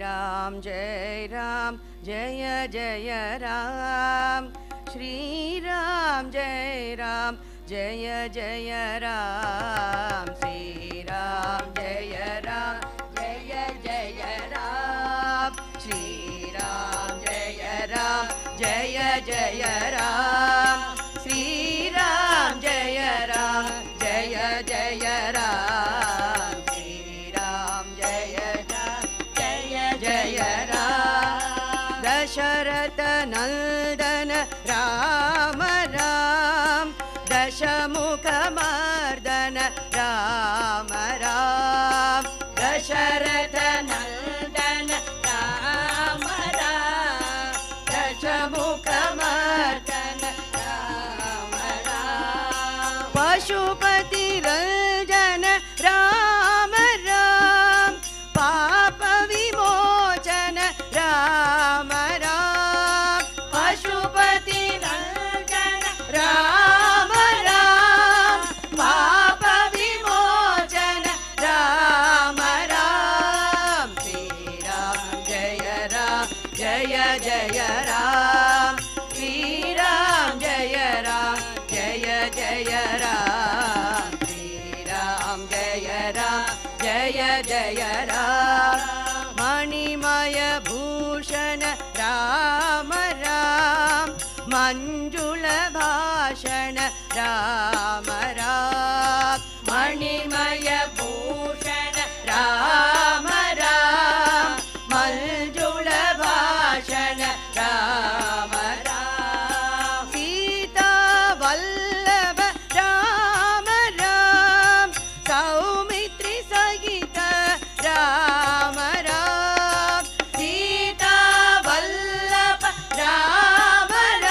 Ram Jai Ram Jaya Jaya Ram Shri Ram Jai Ram Jaya Jaya Ram Shri Ram Jaya Ram Jaya Jaya Ram Shri Ram Jaya Ram Jaya Jaya Ram Shri Ram Jaya Ram Jaya Jaya Ram Naldana Ram Ram Dashamukha Mardana Ram Ram Dasharatha Naldana Ram Ram Dashamukha Mardana Ram Ram Pashupati Ranjana Ram Ram Papa Vimochana Ram Ram Ram Manimaya Bhushana Ram Ram Manjula Bhashana Ram Ram Sita Vallabha Ram Ram Saumitri Sagita Ram Ram Sita Vallabha Ram Ram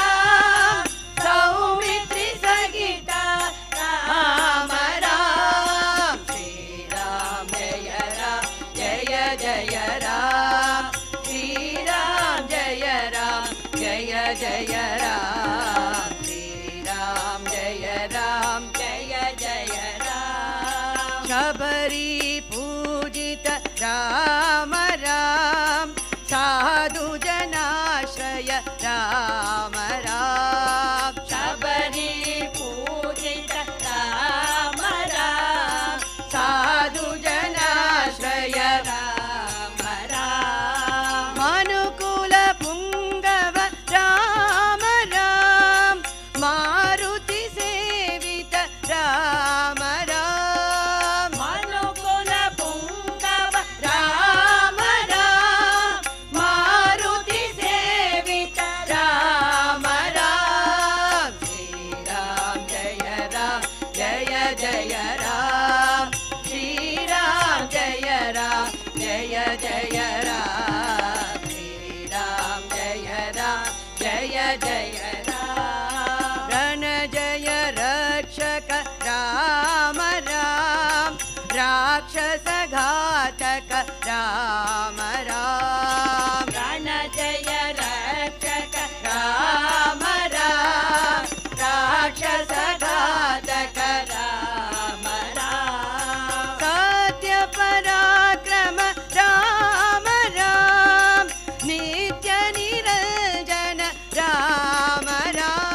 Ram Sadhu Janashraya Ram Ram Shabari Pujita Ram Ram Sadhu Janashraya Ram Ram Manukula Pungava Ram Ram Maruti Sevita Ram Ram Rakshasaghatak Ram Ram Ranajaya Rakshak Ram Ram Rakshasaghatak Ram Ram Satya Parakrama Ram Ram Nitya Niranjana Ram Ram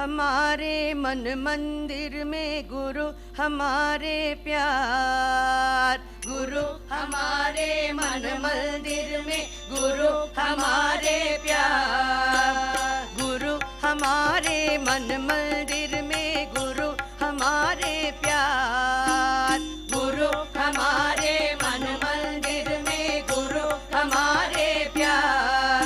हमारे मन मंदिर में गुरु हमारे प्यार गुरु हमारे मन मंदिर में गुरु हमारे प्यार गुरु हमारे मन मंदिर में गुरु हमारे प्यार गुरु हमारे मन मंदिर में गुरु हमारे प्यार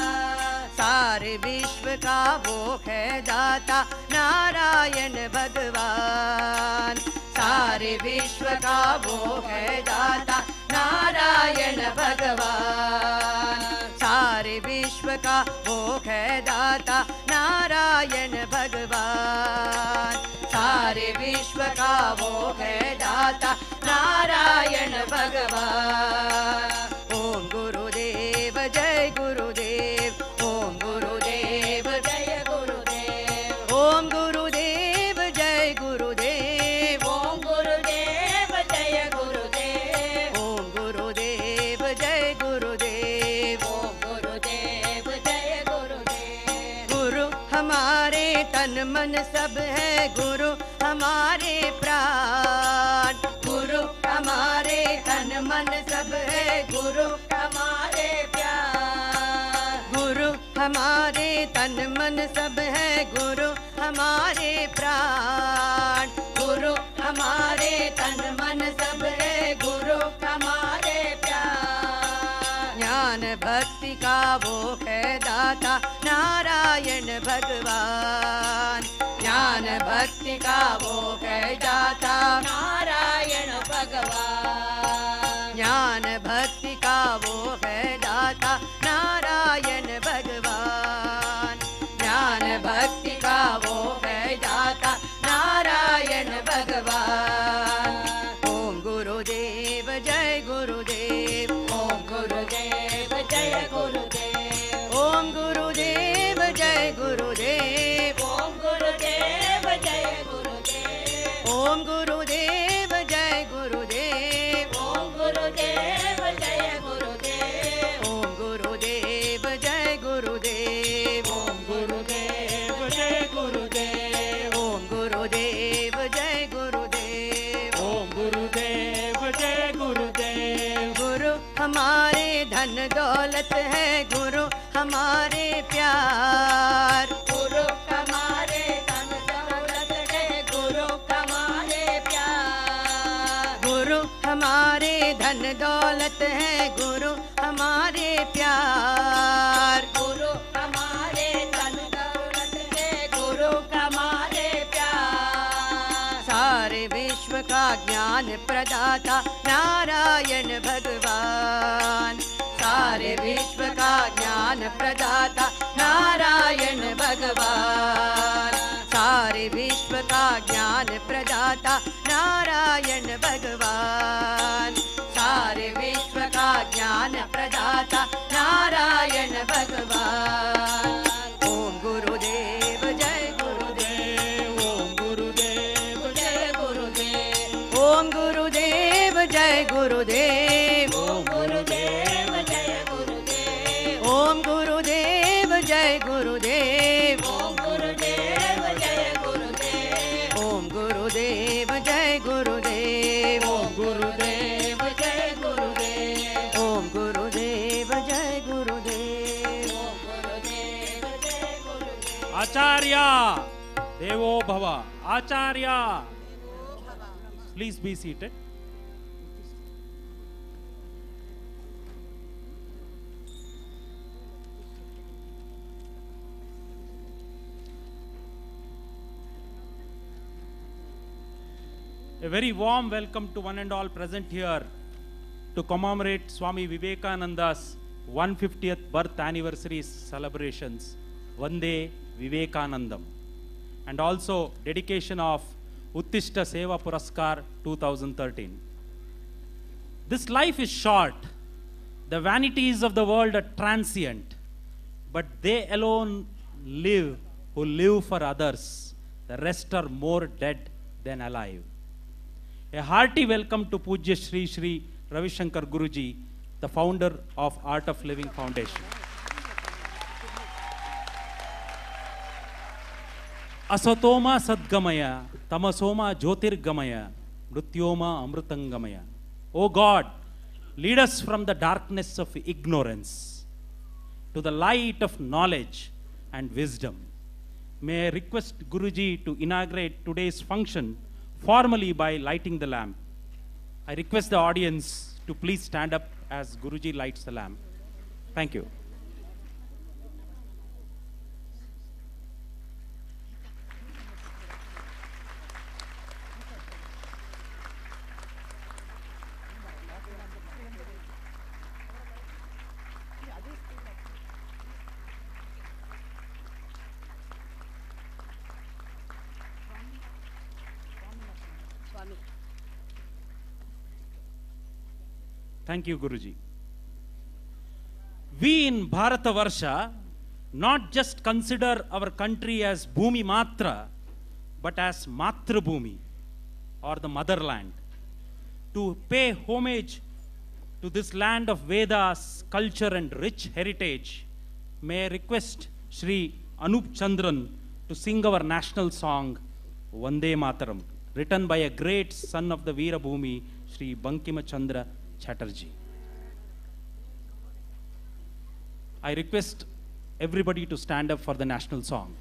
सारे विश्व का वो है दाता नारायण भगवान सारे विश्व का वो है दाता नारायण का नारायण भगवान, सारे विश्व का वो है दाता नारायण भगवान। मन सब है गुरु हमारे प्राण, गुरु हमारे तन मन सब है गुरु हमारे प्यार, गुरु हमारे तन मन सब है गुरु हमारे प्राण, गुरु हमारे तन मन सब है गुरु हमारे प्यार। ज्ञान भक्ति का वो है दाता नारायण भगवान, ज्ञान भक्ति का वो है दाता नारायण भगवान, ज्ञान भक्ति का वो है दाता नारायण भगवान, ज्ञान भक्ति का वो है दाता नारायण भगवान। ओम गुरुदेव जय गुरुदेव, ओम गुरुदेव जय गुरुदेव, ओम गुरुदेव जय गुरुदेव, ओम गुरुदेव जय गुरुदेव, ओम गुरुदेव जय गुरुदेव, ओम गुरुदेव जय गुरुदेव, ओम गुरुदेव जय गुरुदेव, ओम गुरुदेव जय गुरुदेव, ओम गुरुदेव जय गुरुदेव, ओम गुरुदेव जय गुरुदेव। गुरु हमारे धन दौलत है गुरु हमारे प्यार, गुरु हमारे धन दौलत है गुरु हमारे प्यार, गुरु हमारे धन दौलत है गुरु हमारे प्यार, गुरु हमारे धन दौलत है गुरु हमारे प्यार। सारे विश्व का ज्ञान प्रदाता नारायण भगवान, सारे विश्व का ज्ञान प्रदाता नारायण भगवान, सारे विश्व का ज्ञान प्रदाता नारायण भगवान, सारे विश्व का ज्ञान प्रदाता नारायण भगवान। ओम गुरुदेव जय गुरुदेव, ओम गुरुदेव जय गुरुदेव, ओम गुरुदेव जय गुरुदेव, ओम गुरुदेव जय गुरुदेव, ओम गुरुदेव जय गुरुदेव, ओम गुरुदेव जय गुरुदेव, ओम गुरुदेव जय गुरुदेव, ओम गुरुदेव जय गुरुदेव, ओम गुरुदेव जय गुरुदेव। आचार्य देवो भव, आचार्य please be seated. A very warm welcome to one and all present here to commemorate Swami Vivekananda's 150th birth anniversary celebrations, Vande Vivekanandam, and also dedication of Uthishta Seva Puraskar 2013. This life is short. The vanities of the world are transient, but they alone live who live for others. The rest are more dead than alive. A hearty welcome to Pujya Shri Shri Ravishankar Guruji, the founder of Art of Living Foundation. Asatoma Sadgamaya, Tamasoma Jyotirgamaya, Mrityoma Amrutangamaya. O God, lead us from the darkness of ignorance to the light of knowledge and wisdom. May I request Guruji to inaugurate today's function formally by lighting the lamp. I request the audience to please stand up as Guruji lights the lamp. Thank you. Swami. Thank you, Guruji. We in Bharatavarsha not just consider our country as Bhumi Matra, but as Matrabhumi, or the motherland. To pay homage to this land of Vedas, culture and rich heritage, may I request Shri Anup Chandran to sing our national song, Vande Mataram, written by a great son of the Veerabhumi, Shri Bankim Chandra Chatterjee. I request everybody to stand up for the national song.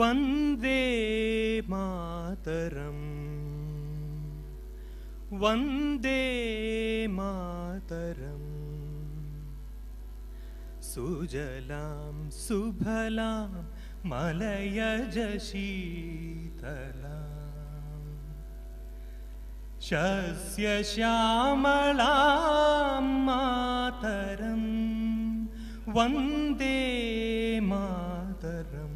Vande Mataram, Vande Mataram, Sujalam Subhalam Malaya Shitalam, Shasya Shyamalam Mataram, Vande Mataram.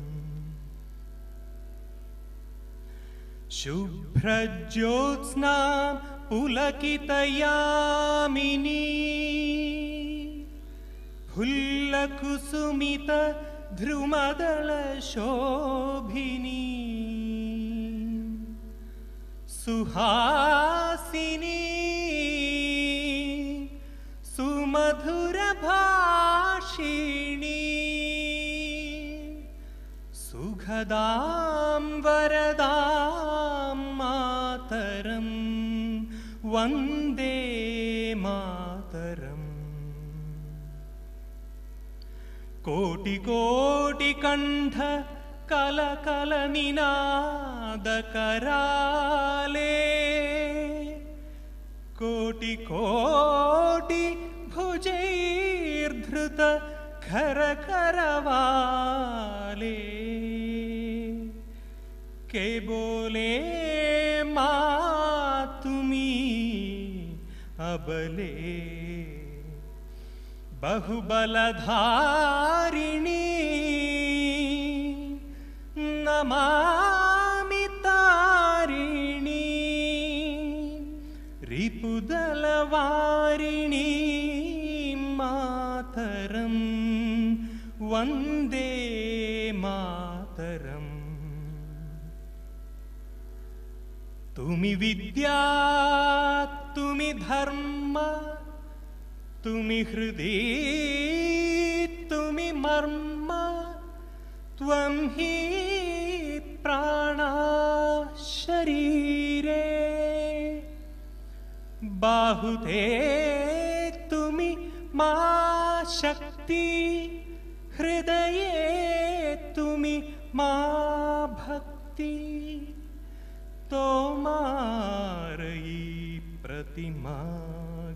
Shubhrajyotsna pulakitayamini, Phullakusumita dhrumadala shobhini, Suhasini, Sumadhurabhashini, Sughadam varadam Mataram, Vande Mataram. Koti koti kantha kala kala ninada karale, koti koti bhujayirdhruta khara karavale, ke bole Matumi abale bahubaladharini namamitarini ripudalavarini mataram vande mataram. Tumi vidya, tumi dharma, tumi hridi, tumi marma, tvam hi prana sharire, bahute tumi ma shakti, hridaye tumi ma bhakti. Tomari pratima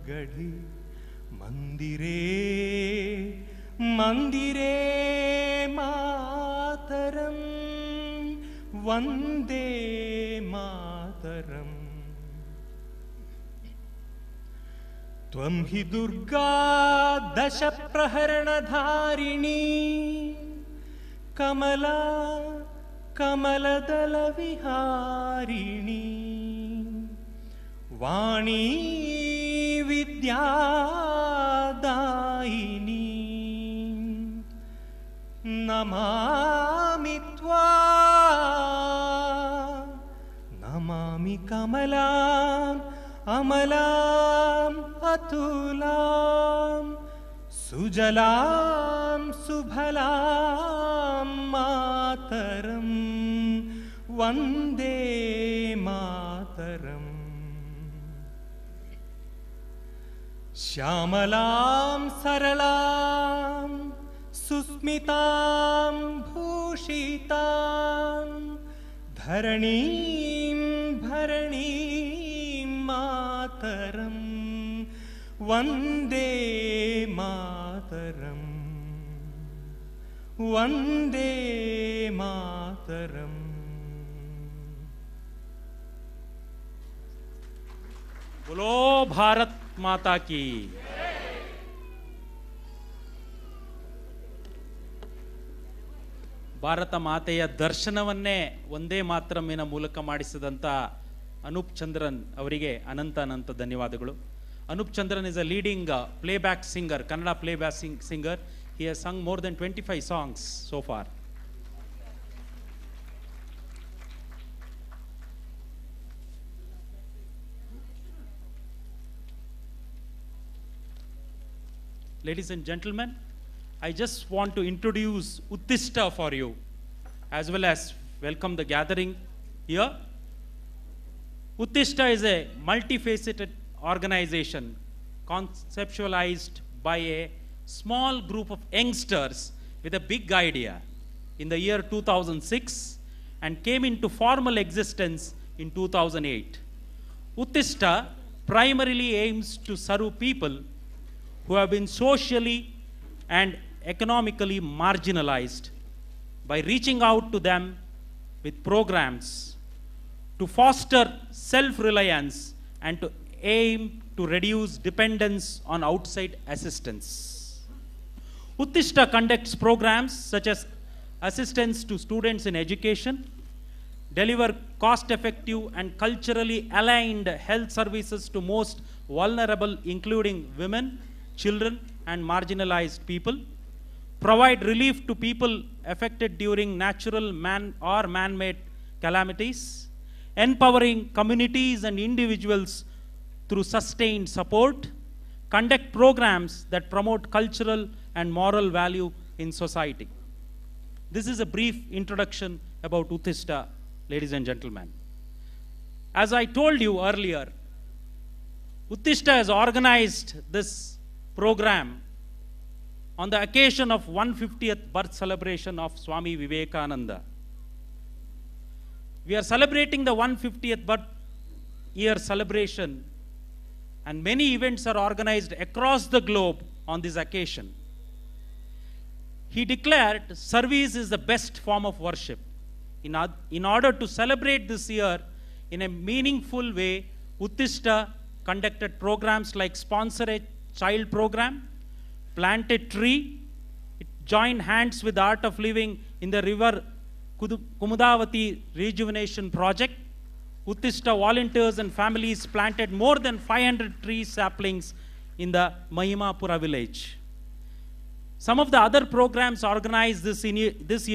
gadhi mandire mandire mataram vande mataram tvam hi durga dasha praharana dharini kamala Kamaladala Viharini Vani Vidyadaini Namami Tvam, Namami Kamalam, Amalam Atulam, Sujalam Subhalam Mataram, Vande Mataram. Shyamalam Saralam, Susmitam Bhushitam, Dharanim Bharanim Mataram, Vande Mataram, Vande Mataram. Bolo Bharat Mata ki. Bharat ಮಾತೆಯ ದರ್ಶನವನ್ನೇ ಒಂದೇ ಮಾತ್ರಮಿನ ಮೂಲಕ ಮಾಡಿಸಿದಂಥ ಅನೂಪ್ ಚಂದ್ರನ್ ಅವರಿಗೆ ಅನಂತ ಅನಂತ ಧನ್ಯವಾದಗಳು. Anoop Chandran is a leading playback singer, Kannada playback singer. He has sung more than 25 songs so far. Ladies and gentlemen, I just want to introduce Uthishta for you, as well as welcome the gathering here. Uthishta is a multifaceted organization conceptualized by a small group of youngsters with a big idea in the year 2006 and came into formal existence in 2008. Uthishta primarily aims to serve people who have been socially and economically marginalized by reaching out to them with programs to foster self-reliance and to aim to reduce dependence on outside assistance. Uthishta conducts programs such as assistance to students in education, deliver cost-effective and culturally aligned health services to most vulnerable, including women, children, and marginalized people, provide relief to people affected during natural man-made calamities, empowering communities and individuals through sustained support, conduct programs that promote cultural and moral value in society. This is a brief introduction about Uthishta, ladies and gentlemen. As I told you earlier, Uthishta has organized this program on the occasion of 150th birth celebration of Swami Vivekananda. We are celebrating the 150th birth year celebration, and many events are organized across the globe on this occasion. He declared service is the best form of worship. In order to celebrate this year in a meaningful way, Uthishta conducted programs like sponsorate child program, plant a tree, it joined hands with Art of Living in the river Kumudavati rejuvenation project. Uthishta volunteers and families planted more than 500 tree saplings in the Mahimapura village. Some of the other programs organized this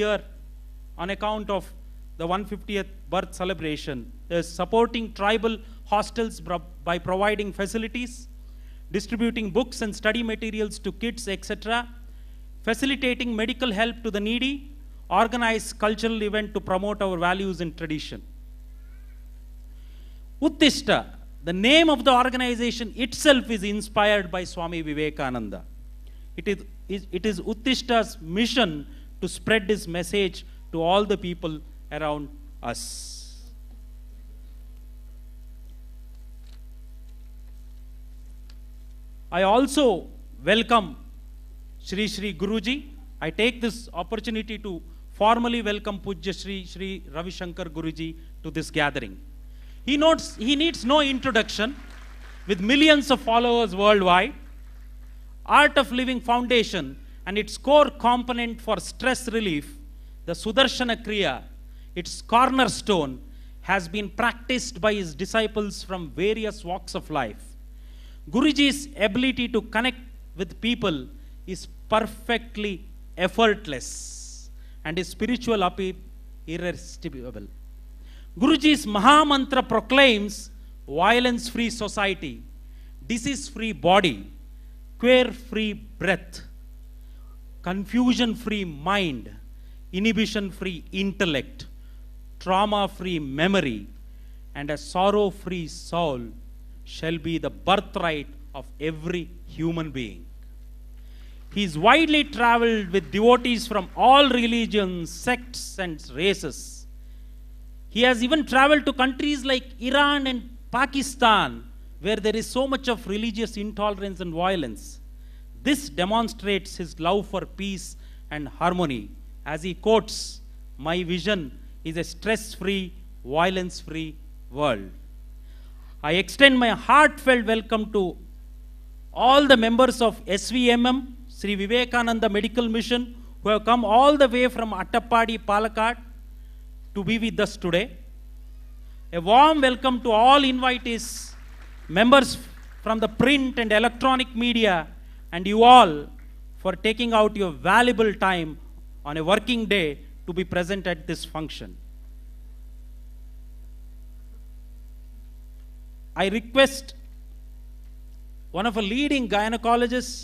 year on account of the 150th birth celebration is supporting tribal hostels by providing facilities, distributing books and study materials to kids, etc., facilitating medical help to the needy, organize cultural event to promote our values and tradition. Uthishta, the name of the organization itself, is inspired by Swami Vivekananda. It is Uthishta's mission to spread his message to all the people around us. I also welcome Shri Shri Guruji. I take this opportunity to formally welcome Pujya Shri Shri Ravishankar Guruji to this gathering. He needs no introduction. With millions of followers worldwide, Art of Living Foundation and its core component for stress relief, the Sudarshana Kriya, its cornerstone, has been practiced by his disciples from various walks of life. Guruji's ability to connect with people is perfectly effortless. and his spiritual appeal irresistible. Guruji's Mahamantra proclaims violence-free society, disease-free body, queer-free breath, confusion-free mind, inhibition-free intellect, trauma-free memory, and a sorrow-free soul shall be the birthright of every human being. He is widely traveled with devotees from all religions, sects, and races. He has even traveled to countries like Iran and Pakistan, where there is so much of religious intolerance and violence. This demonstrates his love for peace and harmony, as he quotes, "My vision is a stress-free, violence-free world." I extend my heartfelt welcome to all the members of SVMM, Sri Vivekananda Medical Mission, who have come all the way from Attappadi, Palakkad, to be with us today. A warm welcome to all invitees, members from the print and electronic media, and you all for taking out your valuable time on a working day to be present at this function. I request one of our leading gynecologists,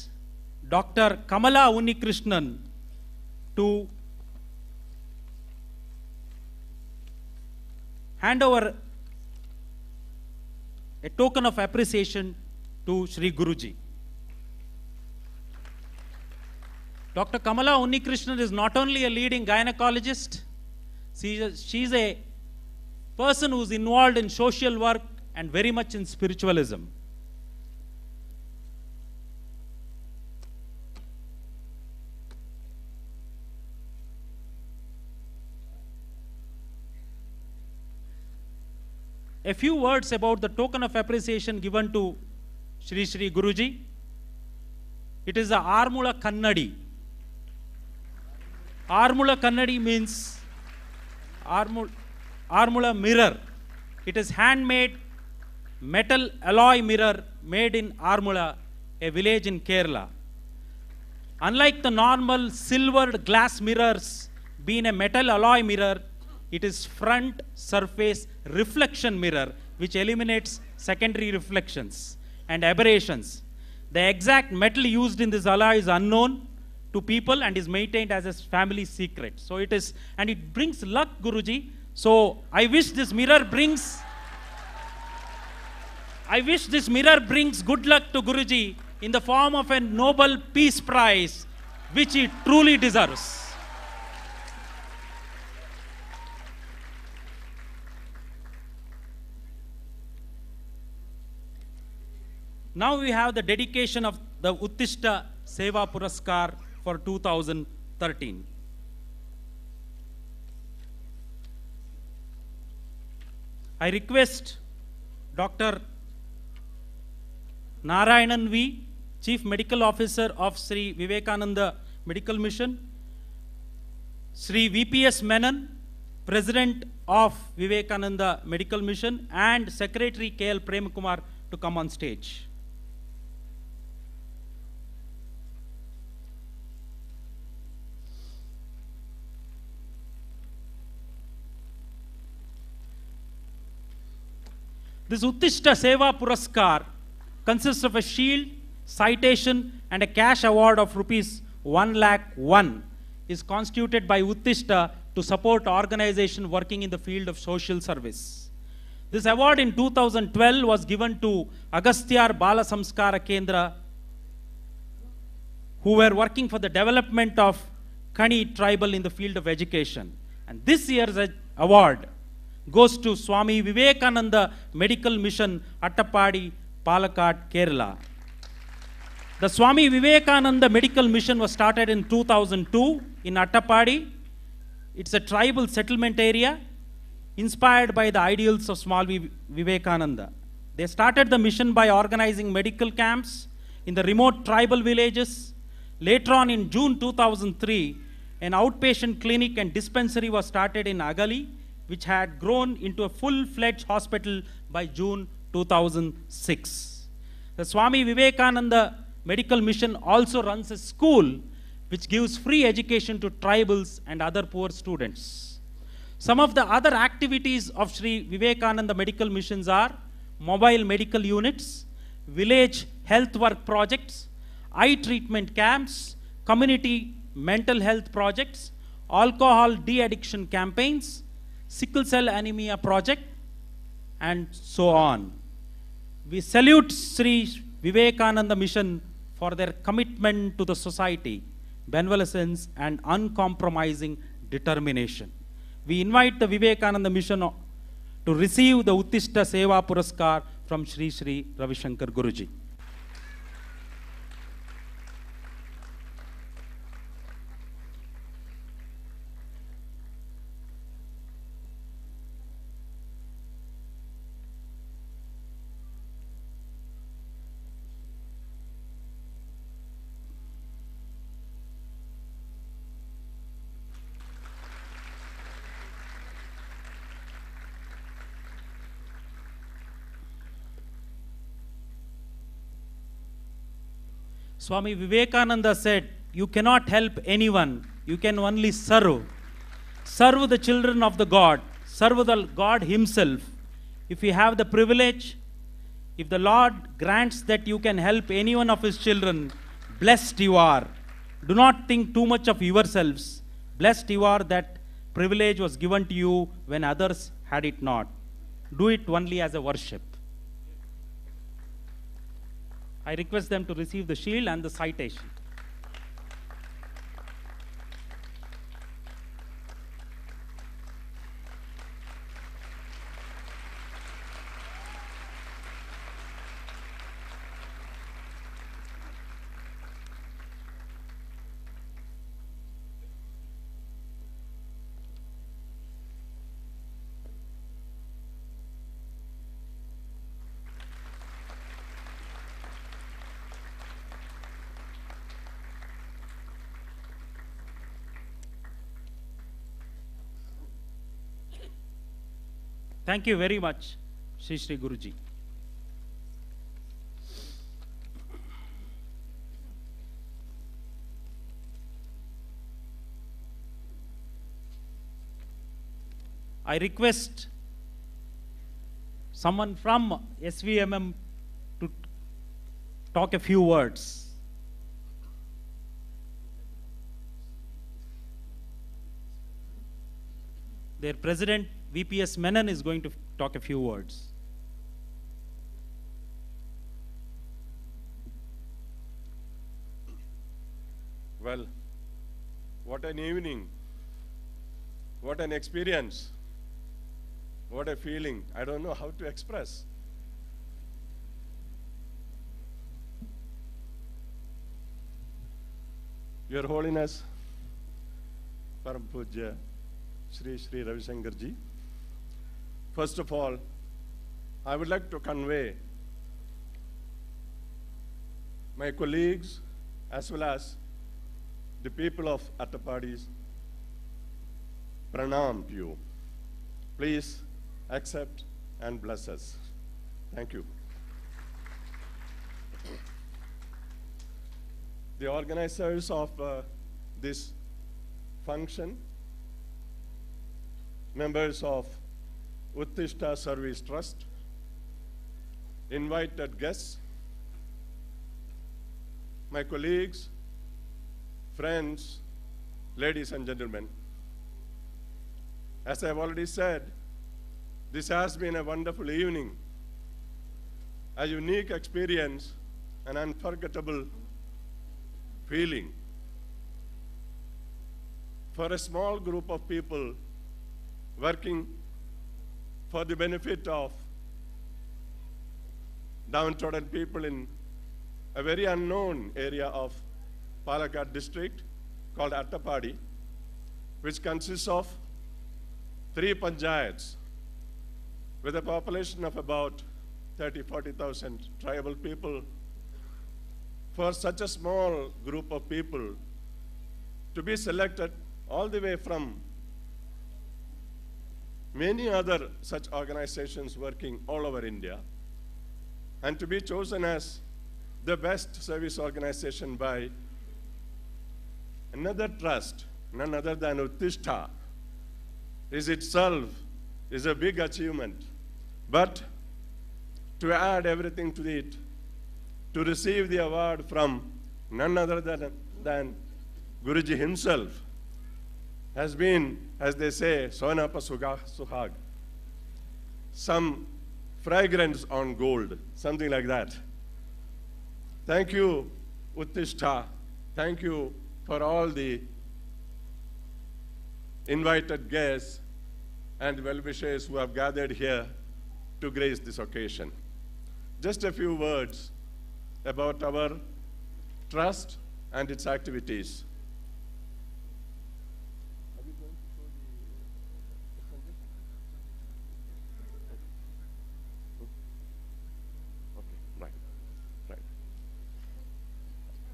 Dr. Kamala Unnikrishnan, to hand over a token of appreciation to Sri Guruji. Dr. Kamala Unnikrishnan is not only a leading gynecologist, she is a person who is involved in social work and very much in spiritualism. A few words about the token of appreciation given to Shri Shri Guruji. It is the Aranmula Kannadi. Aranmula Kannadi means Aranmula mirror. It is handmade metal alloy mirror made in Aranmula, a village in Kerala. Unlike the normal silvered glass mirrors, being a metal alloy mirror, it is front surface reflection mirror, which eliminates secondary reflections and aberrations. The exact metal used in this alloy is unknown to people and is maintained as a family secret. So it is, and it brings luck, Guruji. So I wish this mirror brings good luck to Guruji in the form of a Nobel Peace Prize, which he truly deserves. Now we have the dedication of the Uthishta Seva Puraskar for 2013. I request Dr. Narayanan V, Chief Medical Officer of Sri Vivekananda Medical Mission, Sri VPS Menon, President of Vivekananda Medical Mission, and Secretary KL Premkumar to come on stage. This Uthishta Seva Puraskar consists of a shield, citation, and a cash award of ₹1,01,000 is constituted by Uthishta to support organization working in the field of social service. This award in 2012 was given to Agastyar Balasamskara Kendra, who were working for the development of Kani tribal in the field of education. And this year's award goes to Swami Vivekananda Medical Mission, Attappadi, Palakkad, Kerala. The Swami Vivekananda Medical Mission was started in 2002 in Attappadi. It's a tribal settlement area inspired by the ideals of Swami Vivekananda. They started the mission by organizing medical camps in the remote tribal villages. Later on in June 2003, an outpatient clinic and dispensary was started in Agali, which had grown into a full-fledged hospital by June 2006. The Swami Vivekananda Medical Mission also runs a school which gives free education to tribals and other poor students. Some of the other activities of Sri Vivekananda Medical Missions are mobile medical units, village health work projects, eye treatment camps, community mental health projects, alcohol de-addiction campaigns, sickle cell anemia project, and so on. We salute Sri Vivekananda Mission for their commitment to the society, benevolence and uncompromising determination. We invite the Vivekananda Mission to receive the Uthishta Seva Puraskar from Shri Shri Ravishankar Guruji. Swami Vivekananda said, you cannot help anyone, you can only serve. Serve the children of the God, serve the God himself. If you have the privilege, if the Lord grants that you can help any one of his children, blessed you are. Do not think too much of yourselves. Blessed you are that privilege was given to you when others had it not. Do it only as a worship. I request them to receive the shield and the citation. Thank you very much, Shri Shri Guruji. I request someone from SVMM to talk a few words. Their president, VPS Menon, is going to talk a few words. Well, what an evening, what an experience, what a feeling. I don't know how to express. Your Holiness, Param Pujya Shri Shri Ravishankar Ji. First of all, I would like to convey my colleagues as well as the people of Attappadi's pranam to you. Please accept and bless us. Thank you. The organizers of this function, members of Uthishta Service Trust, invited guests, my colleagues, friends, ladies and gentlemen. As I have already said, this has been a wonderful evening, a unique experience, an unforgettable feeling. For a small group of people working for the benefit of downtrodden people in a very unknown area of Palakkad district called Attappadi, which consists of 3 panchayats with a population of about 30,000 to 40,000 tribal people. For such a small group of people to be selected all the way from many other such organizations working all over India, and to be chosen as the best service organization by Another trust, none other than Uthishta, is itself is a big achievement. But to add everything to it, to receive the award from none other than Guruji himself has been, as they say, sonapa suhag, some fragrance on gold, something like that. Thank you, Uthishta. Thank you for all the invited guests and well-wishers who have gathered here to grace this occasion. Just a few words about our trust and its activities.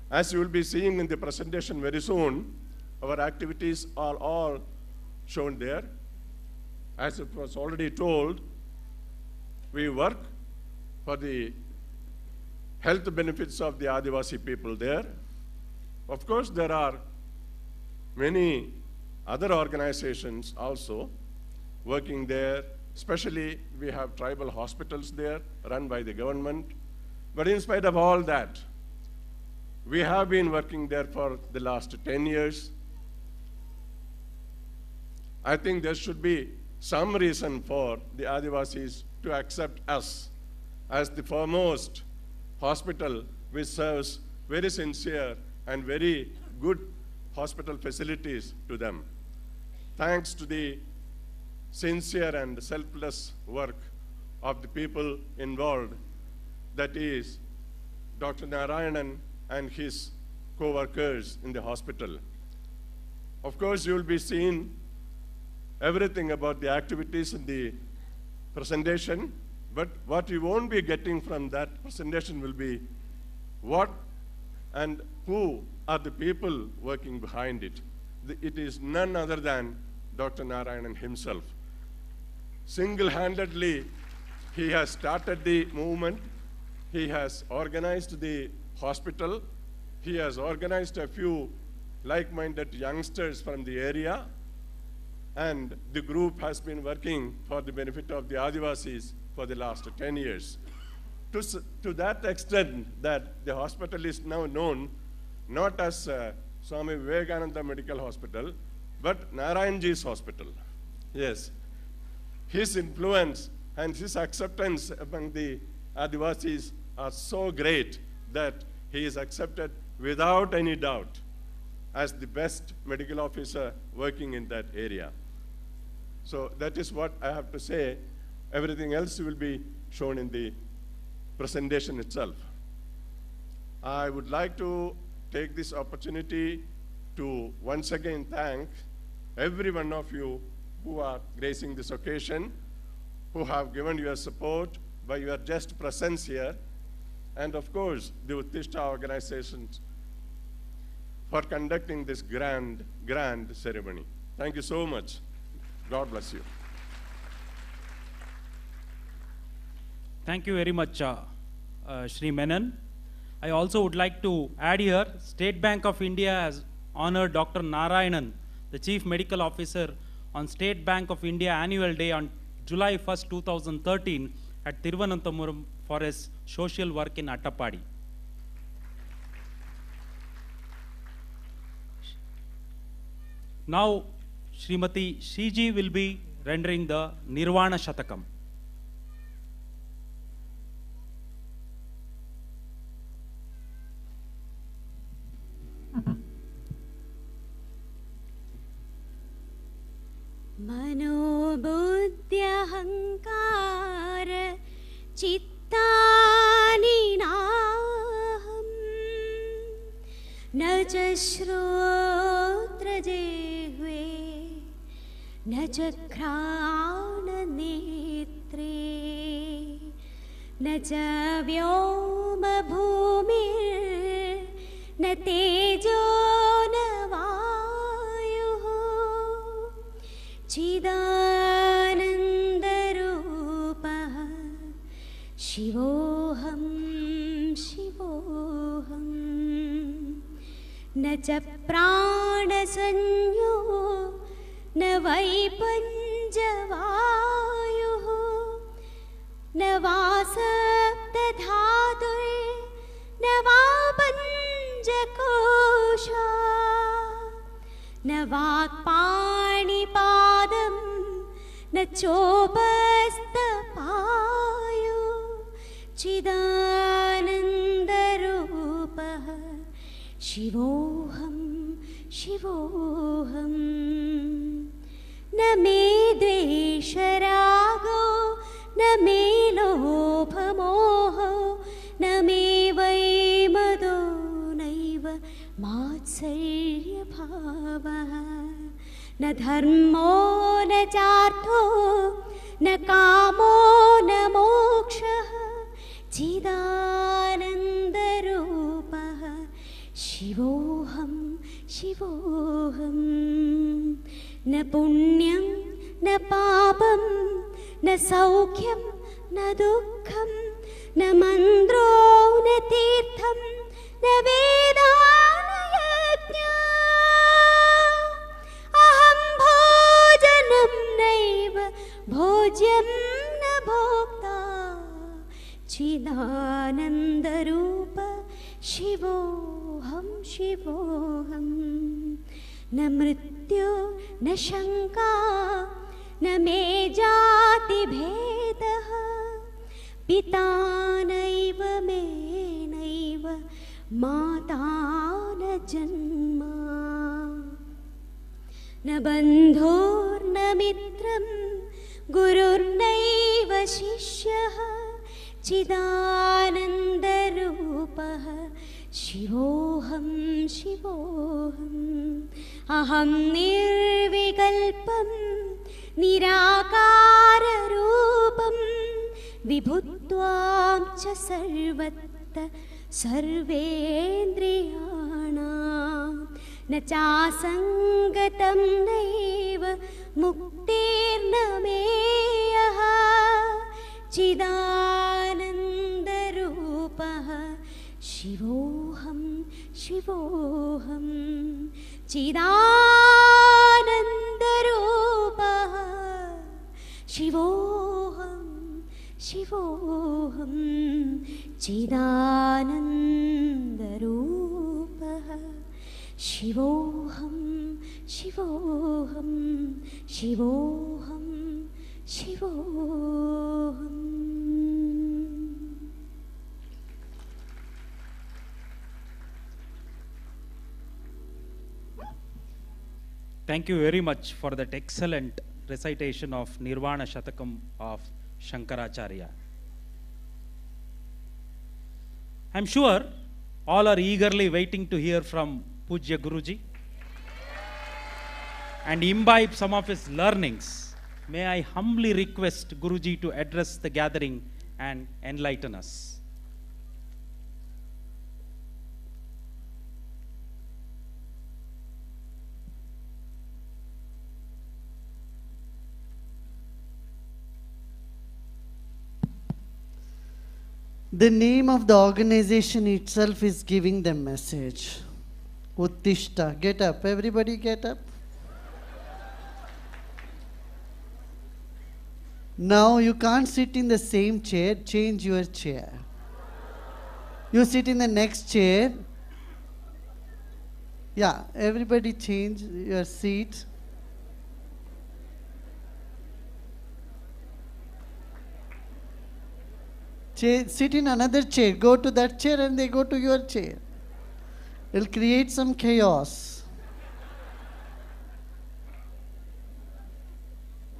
As you will be seeing in the presentation very soon, our activities are all shown there. As it was already told, we work for the health benefits of the Adivasi people there. Of course, there are many other organizations also working there. Especially, we have tribal hospitals there run by the government. But in spite of all that, we have been working there for the last 10 years. I think there should be some reason for the Adivasis to accept us as the foremost hospital which serves very sincere and very good hospital facilities to them. Thanks to the sincere and selfless work of the people involved, that is, Dr. Narayanan and his co-workers in the hospital. Of course, you will be seeing everything about the activities in the presentation, but what you won't be getting from that presentation will be what and who are the people working behind it. It is none other than Dr. Narayanan himself. Single-handedly, he has started the movement. He has organized the hospital. He has organized a few like-minded youngsters from the area, and the group has been working for the benefit of the Adivasis for the last 10 years. To that extent that the hospital is now known not as Swami Vivekananda Medical Hospital, but Narayanji's hospital. Yes, his influence and his acceptance among the Adivasis are so great that he is accepted without any doubt as the best medical officer working in that area. So that is what I have to say. Everything else will be shown in the presentation itself. I would like to take this opportunity to once again thank every one of you who are gracing this occasion, who have given your support by your just presence here, and of course, the Uthishta organizations for conducting this grand ceremony. Thank you so much. God bless you. Thank you very much, Shri Menon. I also would like to add here, State Bank of India has honored Dr. Narayanan, the Chief Medical Officer, on State Bank of India Annual Day on July 1st, 2013 at Thiruvananthapuram for his social work in Attappadi. Now, Srimati Shriji will be rendering the Nirvana Shatakam. Mano buddhya hankara chitta Taninaham na cha shrotra jehve na cha khrana netre na cha vyoma bhumir na tejo na vayuho chidanandarupa Shivoham, Shivoham, na cha prana प्राणसंयो न वै पंचवायुः न वा सप्तधातुर्न वा पञ्चकोशः न वाक्पाणिपादं न चोपस्थपायु चिदानन्दरूपः शिवोऽहं शिवोऽहं न मे द्वेषरागो न मे लोभमोहो न मे वै मदो नैव मात्सर्यभावः न धर्मो न चार्थो न कामो न मोक्षः चिदानन्दरूपः शिवोऽहं शिवोऽहं न पुण्यं न पापं न सौख्यं न दुःखं न मन्त्रो न तीर्थं न वेदा न यज्ञः अहं भोजनं नैव भोज्यं न भोक्ता चिदानन्दरूप शिवोऽहं शिवोऽहं न मृत्यो न शङ्का न मे जाति भेदः पिता नैव मे नैव माता न जन्मा न बन्धोर्न मित्रं गुरुर्नैव शिष्यः चिदानन्दरूपः शिवोऽहं शिवोऽहम् अहं निर्विकल्पं निराकाररूपं विभुत्वां च सर्वत्र सर्वेन्द्रियाणां न चासङ्गतं नैव मुक्तिर्न मेयः चिदानन्दरूपः शिवोऽहं शिवोऽहं चिदानन्दरूपः शिवोऽहं शिवोऽहं चिदानन्दरूपः शिवोऽहं शिवोऽहं शिवोऽहं शिवोऽहम्. Thank you very much for that excellent recitation of Nirvana Shatakam of Shankaracharya. I am sure all are eagerly waiting to hear from Pujya Guruji and imbibe some of his learnings. May I humbly request Guruji to address the gathering and enlighten us. The name of the organization itself is giving them message. Uthishta, get up, everybody get up. Now you can't sit in the same chair, change your chair. You sit in the next chair. Yeah, everybody change your seat. Sit in another chair, go to that chair and they go to your chair. It'll create some chaos.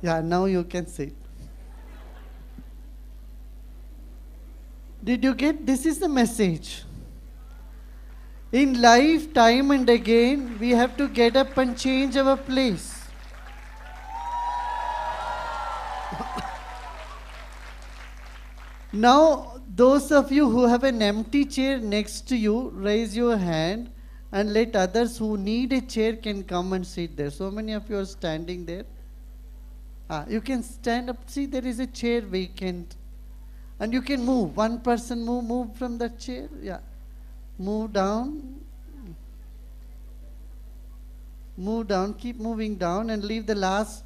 Yeah, now you can sit. Did you get? This is the message. In life, time and again, we have to get up and change our place. Now, those of you who have an empty chair next to you, raise your hand and let others who need a chair can come and sit there. So many of you are standing there. You can stand up. See, there is a chair vacant. And you can move. One person move from that chair. Yeah. Move down. Move down, keep moving down and leave the last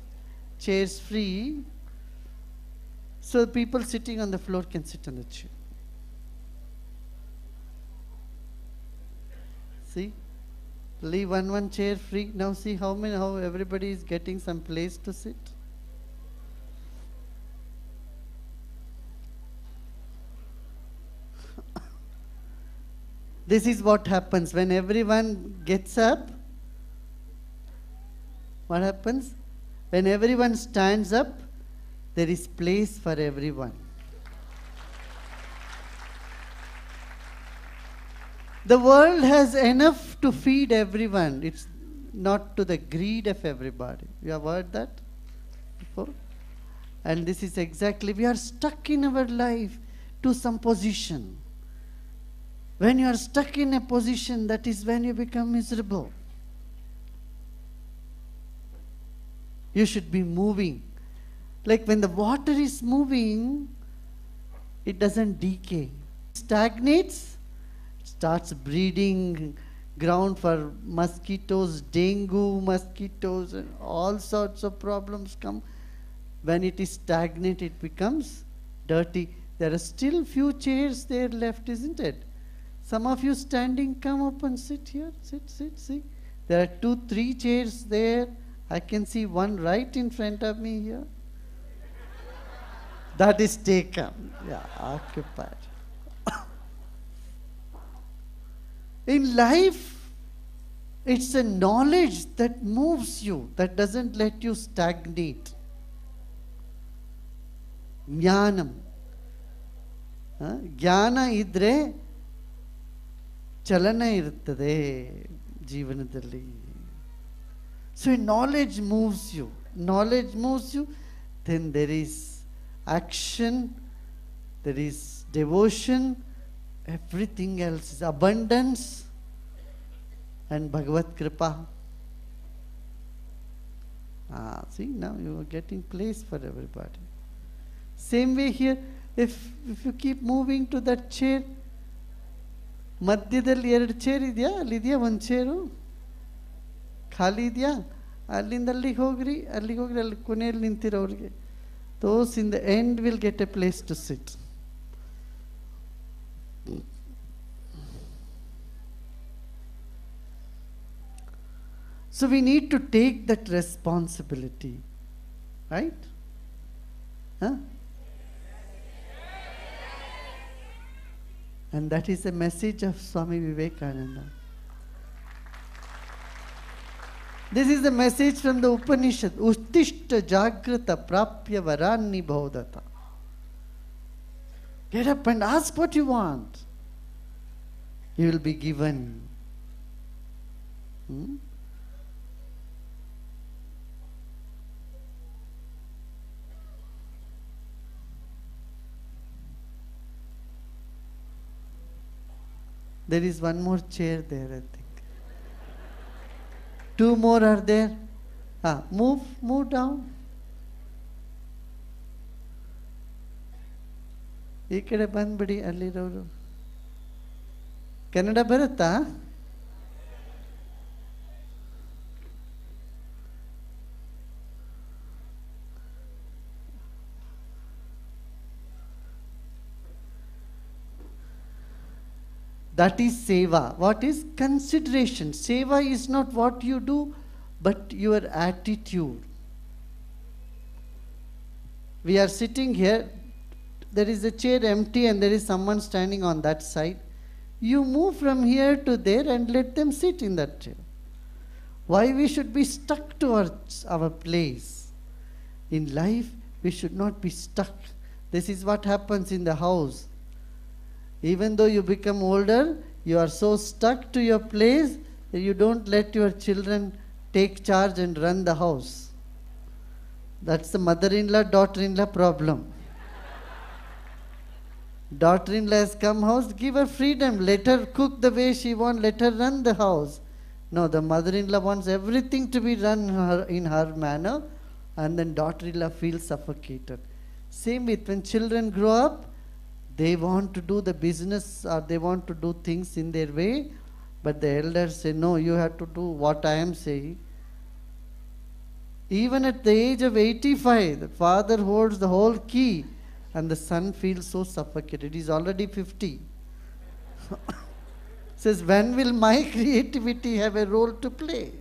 chairs free so people sitting on the floor can sit on the chair. See? Leave one chair free. Now see how everybody is getting some place to sit. This is what happens when everyone gets up. What happens? When everyone stands up, there is place for everyone. The world has enough to feed everyone. It's not to the greed of everybody. You have heard that before? And this is exactly, we are stuck in our life to some position. When you are stuck in a position, that is when you become miserable. You should be moving. Like when the water is moving, it doesn't decay. It stagnates, starts breeding ground for mosquitoes, dengue mosquitoes, and all sorts of problems come. When it is stagnant, it becomes dirty. There are still few chairs there left, isn't it? Some of you standing, come up and sit here. Sit. There are 2, 3 chairs there. I can see one right in front of me here. That is taken. Yeah, occupied. In life, it's a knowledge that moves you, that doesn't let you stagnate. Jnanam. Jnana idre chalana iruttade jeevanadalli. So knowledge moves you. Knowledge moves you, then there is action, there is devotion, everything else is abundance and Bhagavad Kripa. Ah, see, now you are getting place for everybody. Same way here, if you keep moving to that chair, madhyadalli eradu chair idya, alli idya one chair. Khali idya, alli hogri, alli koneli nintiru avrige. Those in the end will get a place to sit. So we need to take that responsibility, right? Huh? And that is the message of Swami Vivekananda. This is the message from the Upanishad. Uthishta jagrata prapya varani bhodata. Get up and ask what you want. You will be given. Hmm? There is one more chair there, I think. 2 more are there. Ah, move down. Ikade bandbidi alli iroru. Kannada barutta? That is seva. What is consideration? Seva is not what you do, but your attitude. We are sitting here. There is a chair empty and there is someone standing on that side. You move from here to there and let them sit in that chair. Why we should be stuck towards our place? In life, we should not be stuck. This is what happens in the house. Even though you become older, you are so stuck to your place that you don't let your children take charge and run the house. That's the mother-in-law, daughter-in-law problem. Daughter-in-law has come house, give her freedom, let her cook the way she wants, let her run the house. No, the mother-in-law wants everything to be run in her manner, and then daughter-in-law feels suffocated. Same with when children grow up, they want to do the business or they want to do things in their way, but the elders say, no, you have to do what I am saying. Even at the age of 85, the father holds the whole key and the son feels so suffocated. He's already 50. Says, when will my creativity have a role to play?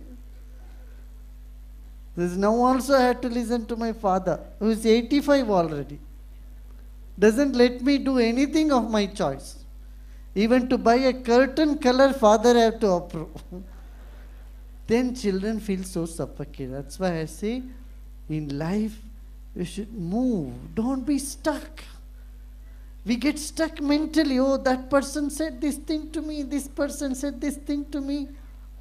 Says, now also I had to listen to my father, who is 85 already. Doesn't let me do anything of my choice. Even to buy a curtain color, father have to approve. Then children feel so suffocated. That's why I say, in life, you should move. Don't be stuck. We get stuck mentally. Oh, that person said this thing to me. This person said this thing to me.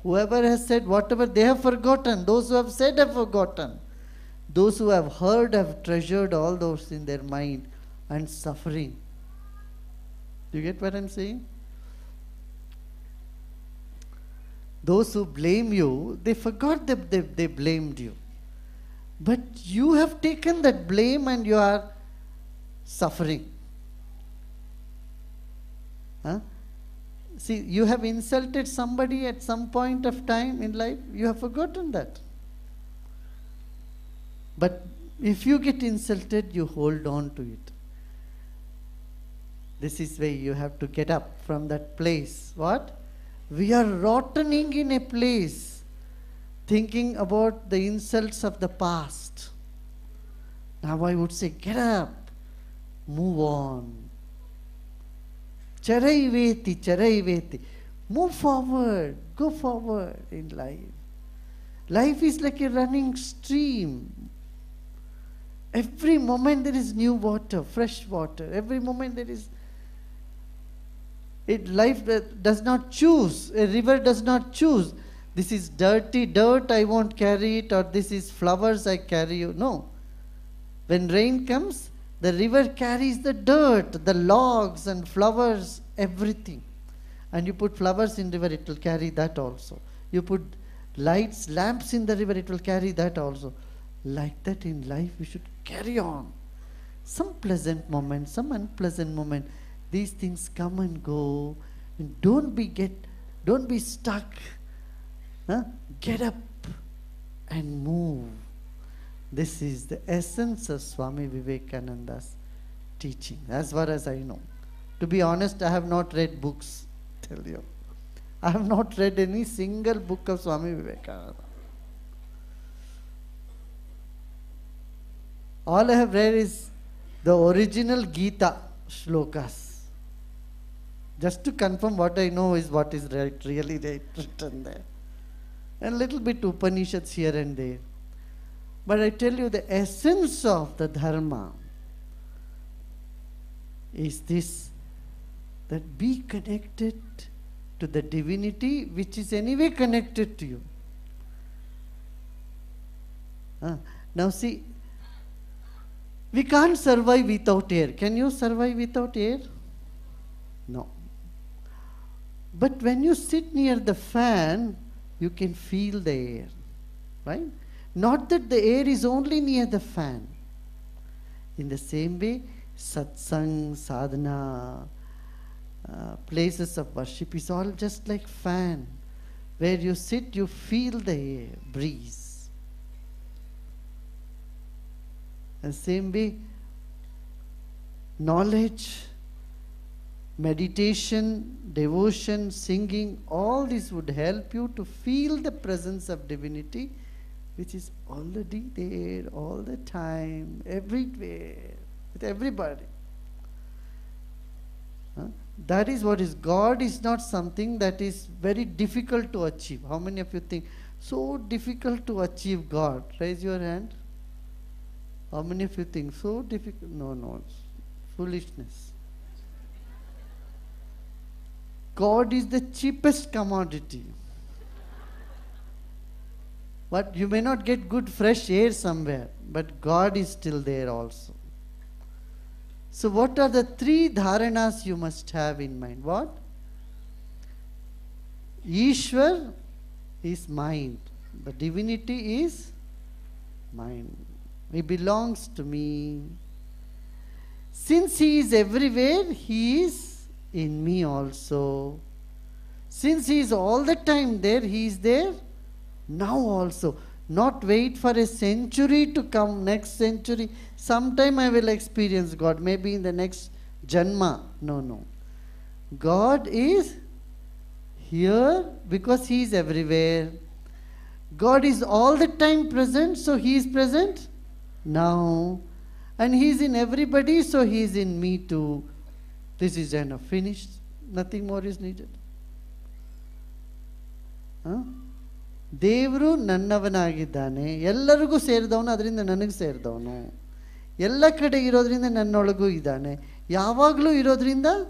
Whoever has said whatever, they have forgotten. Those who have said have forgotten. Those who have heard have treasured all those in their mind and suffering. Do you get what I'm saying? Those who blame you, they forgot that they blamed you. But you have taken that blame and you are suffering. Huh? See, you have insulted somebody at some point of time in life, you have forgotten that. But if you get insulted, you hold on to it. This is where you have to get up from that place. What? We are rotting in a place, thinking about the insults of the past. Now I would say, get up, move on. Charai veti, move forward, go forward in life. Life is like a running stream. Every moment there is new water, fresh water. Every moment there is... Life does not choose. A river does not choose. This is dirty dirt, I won't carry it, or this is flowers, I carry you. No. When rain comes, the river carries the dirt, the logs and flowers, everything. And you put flowers in the river, it will carry that also. You put lights, lamps in the river, it will carry that also. Like that in life, we should carry on. Some pleasant moment, some unpleasant moment. These things come and go, and don't be stuck. Huh? Get up and move. This is the essence of Swami Vivekananda's teaching, as far as I know. To be honest, I have not read books, tell you. I have not read any single book of Swami Vivekananda. All I have read is the original Gita shlokas. Just to confirm what I know is what is really written there. And a little bit Upanishads here and there. But I tell you, the essence of the dharma is this, that be connected to the divinity which is anyway connected to you. Now see, we can't survive without air. Can you survive without air? No. But when you sit near the fan, you can feel the air, right? Not that the air is only near the fan. In the same way, satsang, sadhana, places of worship is all just like fan. Where you sit, you feel the air, breeze. The same way, knowledge, meditation, devotion, singing, all this would help you to feel the presence of divinity, which is already there all the time, everywhere, with everybody. Huh? That is what is. God is not something that is very difficult to achieve. How many of you think, so difficult to achieve God? Raise your hand. How many of you think so difficult? No, no, it's foolishness. God is the cheapest commodity. But you may not get good fresh air somewhere, but God is still there also. So what are the three dharanas you must have in mind? What? Ishwar is mind. The divinity is mind. He belongs to me. Since he is everywhere, he is in me also. Since he is all the time there, he is there now also. not wait for a century to come, next century, sometime I will experience God, maybe in the next janma. No, no. God is here because He is everywhere. God is all the time present, so He is present now. And He is in everybody, so He is in me too. This is enough, finished. Nothing more is needed. Huh? Devru nannavanagiddane, ellarigu seridavanu adrinda nanagu seridavanu, ella kade irodrinda nannolagu idane, yavaglu irodrinda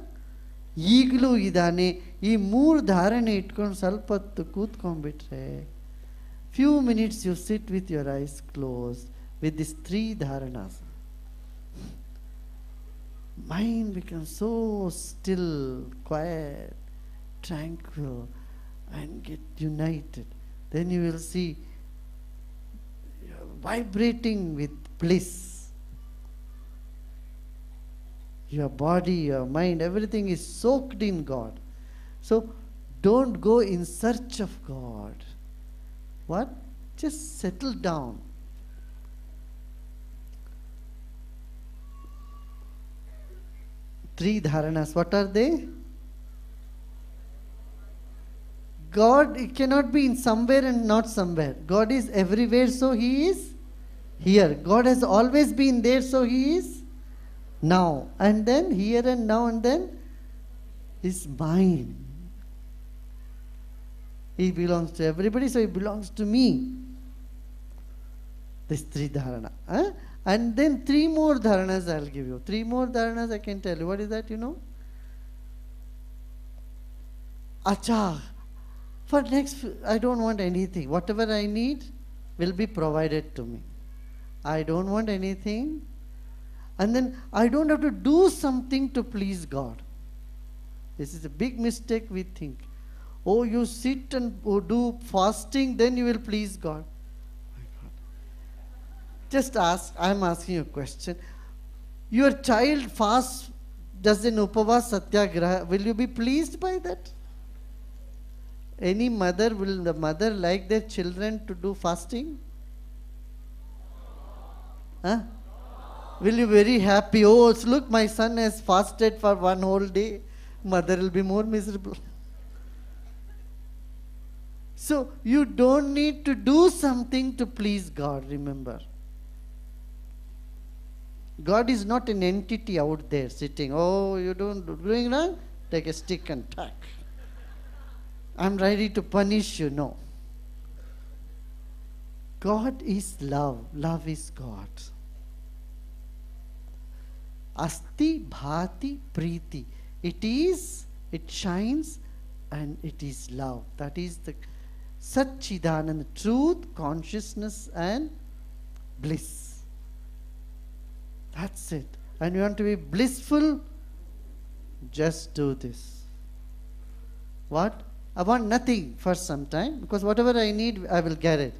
eeglu idane. Ee mooru dharane itkondu swalpa hottu koothkondubitre, few minutes you sit with your eyes closed with these three dharanas, mind becomes so still, quiet, tranquil, and get united. Then you will see you're vibrating with bliss. Your body, your mind, everything is soaked in God. So don't go in search of God. What? Just settle down. Three dharanas, what are they? God, it cannot be in somewhere and not somewhere. God is everywhere, so He is here. God has always been there, so He is now. And then here and now and then is mine. He belongs to everybody, so He belongs to me. This three dharana. Huh? And then three more dharanas I will give you. Three more dharanas I can tell you. What is that, you know? Acha. For next, I don't want anything. Whatever I need will be provided to me. I don't want anything. And then I don't have to do something to please God. This is a big mistake we think. Oh, you sit and do fasting, then you will please God. My God. Just ask, I'm asking you a question. Your child fasts, does an upavas satyagraha, will you be pleased by that? Any mother, will the mother like their children to do fasting? Huh? Will you be very happy? Oh, look, my son has fasted for one whole day. Mother will be more miserable. So you don't need to do something to please God, remember. God is not an entity out there sitting. Oh, you don't doing wrong? Take a stick and tack. I'm ready to punish you. No. God is love. Love is God. Asti bhati priti. It is, it shines, and it is love. That is the Satchidananda, truth, consciousness, and bliss. That's it. And you want to be blissful? Just do this. What? I want nothing for some time, because whatever I need, I will get it.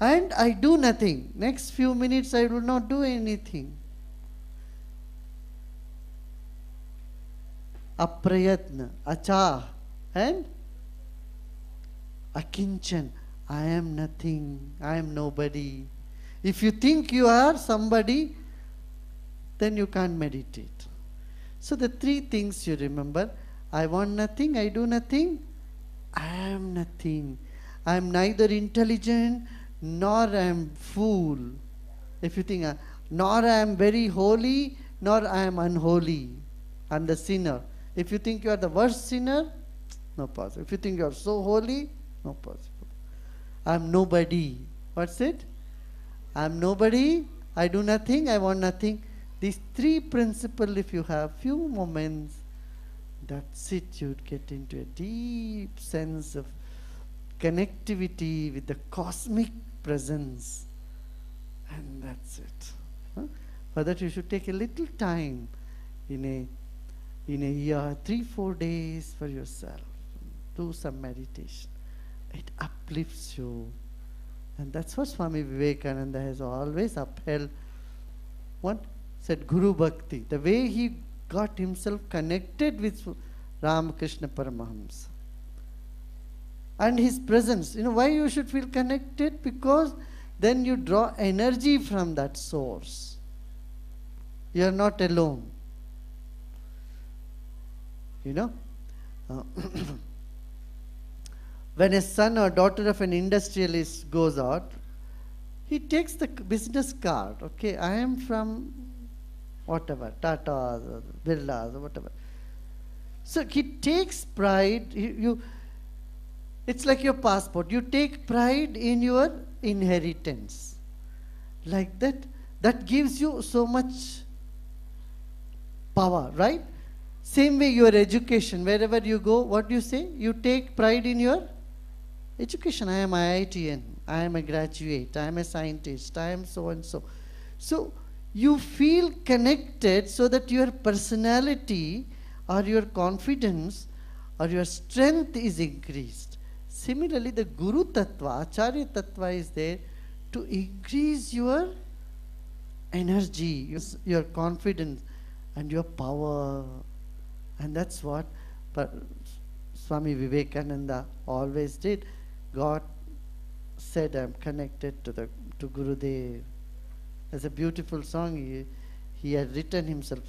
And I do nothing. Next few minutes, I will not do anything. Aprayatna, acha, and akinchan. I am nothing. I am nobody. If you think you are somebody, then you can't meditate. So the three things you remember. I want nothing, I do nothing, I am nothing. I am neither intelligent nor I am fool. If you think, nor I am very holy, nor I am unholy. I am the sinner. If you think you are the worst sinner, no possible. If you think you are so holy, no possible. I am nobody. What's it? I am nobody, I do nothing, I want nothing. These three principles, if you have few moments, that's it, you'd get into a deep sense of connectivity with the cosmic presence. And that's it. Huh? For that you should take a little time in a year, 3-4 days for yourself. Do some meditation. It uplifts you. And that's what Swami Vivekananda has always upheld. What? Said Guru Bhakti. The way he got himself connected with Ramakrishna Paramahamsa. and his presence. You know why you should feel connected? Because then you draw energy from that source. You are not alone. You know? When a son or daughter of an industrialist goes out, he takes the business card. Okay, I am from whatever, Tata's or Birla's or whatever. So he takes pride. It's like your passport. You take pride in your inheritance. Like that, that gives you so much power, right? Same way your education, wherever you go, what do you say? You take pride in your education. I am IITian, I am a graduate, I am a scientist, I am so and so. So you feel connected so that your personality or your confidence or your strength is increased. Similarly, the Guru Tattva, Acharya Tattva is there to increase your energy, your confidence and your power. And that's what Swami Vivekananda always did. God said, I'm connected to Gurudev. There's a beautiful song he had written himself.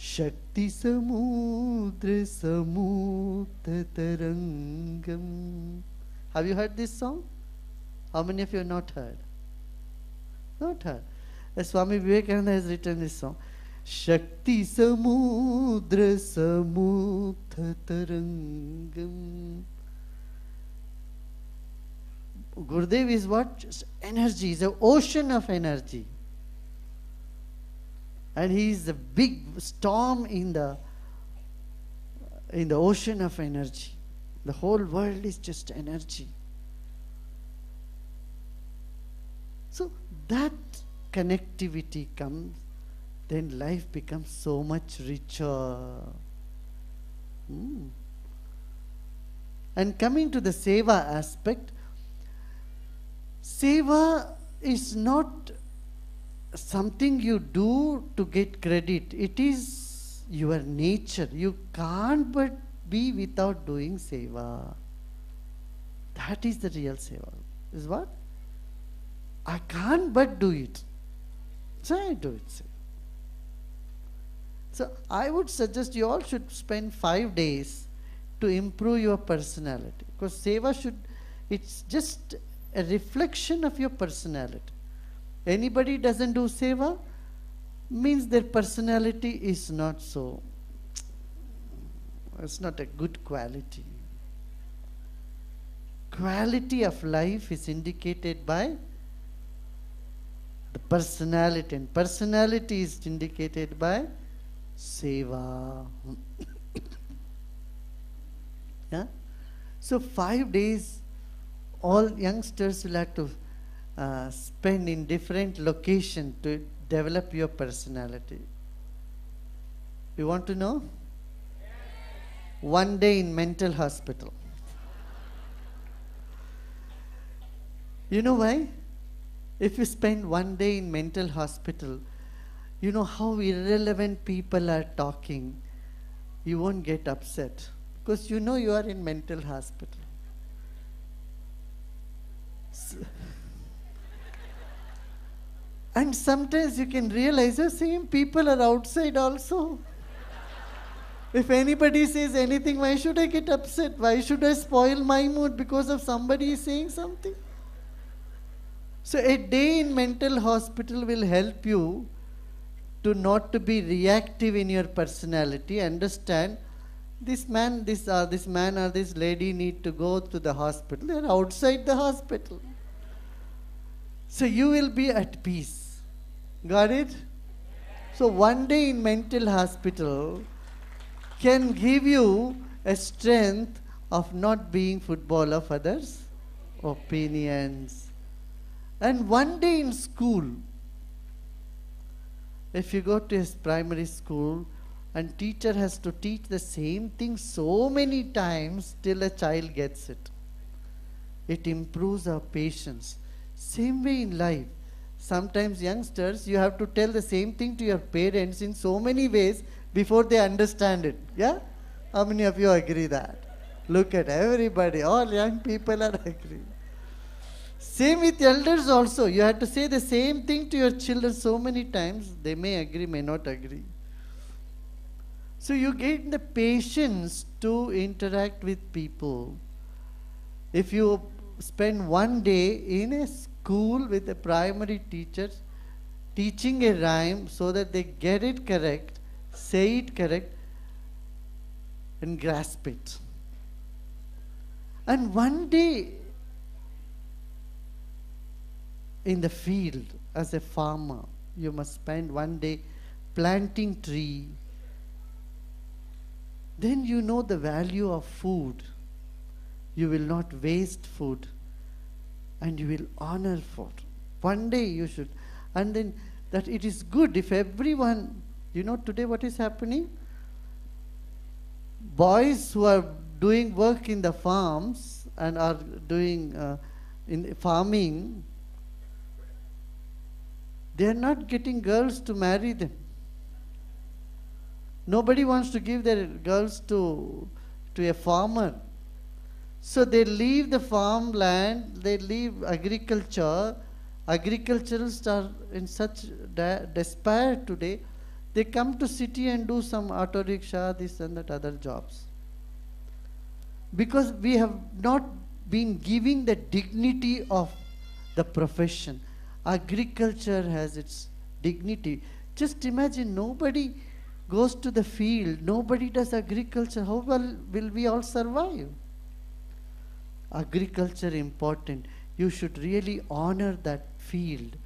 Shakti Samudra Samudra Tarangam. Have you heard this song? How many of you have not heard? Not heard. Swami Vivekananda has written this song. Shakti Samudra Samudra Tarangam. Gurudev is what? Energy. He's an ocean of energy. And he is a big storm in the ocean of energy. The whole world is just energy. So that connectivity comes, then life becomes so much richer. And coming to the seva aspect, seva is not something you do to get credit. It is your nature. You can't but be without doing seva. That is the real seva. Is what? I can't but do it. So I do it. So I would suggest you all should spend 5 days to improve your personality. Because seva should, it's just a reflection of your personality. Anybody doesn't do seva means their personality is not so, it's not a good quality. Quality of life is indicated by the personality, and personality is indicated by seva. Yeah? So 5 days all youngsters will have to spend in different locations to develop your personality. You want to know? Yes. 1 day in mental hospital. You know why? If you spend 1 day in mental hospital, you know how irrelevant people are talking. You won't get upset because you know you are in mental hospital. And sometimes you can realize the same people are outside also. If anybody says anything, why should I get upset? Why should I spoil my mood because of somebody saying something? So a day in mental hospital will help you to not to be reactive in your personality. Understand, this man or this lady need to go to the hospital. They are outside the hospital. So you will be at peace. Got it? So 1 day in mental hospital can give you a strength of not being football of others' opinions. And 1 day in school, if you go to his primary school and teacher has to teach the same thing so many times till a child gets it. It improves our patience. Same way in life. Sometimes youngsters, you have to tell the same thing to your parents in so many ways before they understand it. Yeah? How many of you agree that? Look at everybody, all young people are agreeing. Same with elders also. You have to say the same thing to your children so many times. They may agree, may not agree. So you gain the patience to interact with people. If you spend one day in a school with a primary teacher, teaching a rhyme so that they get it correct, say it correct, and grasp it. And one day in the field as a farmer, you must spend one day planting tree. Then you know the value of food. You will not waste food and you will honor food. One day you should. And then that it is good if everyone, you know today what is happening? Boys who are doing work in the farms and are doing in farming, they are not getting girls to marry them. Nobody wants to give their girls to a farmer. So they leave the farmland, they leave agriculture. Agriculturalists are in such despair today. They come to city and do some auto rickshaw, this and that, other jobs. Because we have not been giving the dignity of the profession. Agriculture has its dignity. Just imagine, nobody goes to the field, nobody does agriculture, how well will we all survive? Agriculture important. You should really honor that field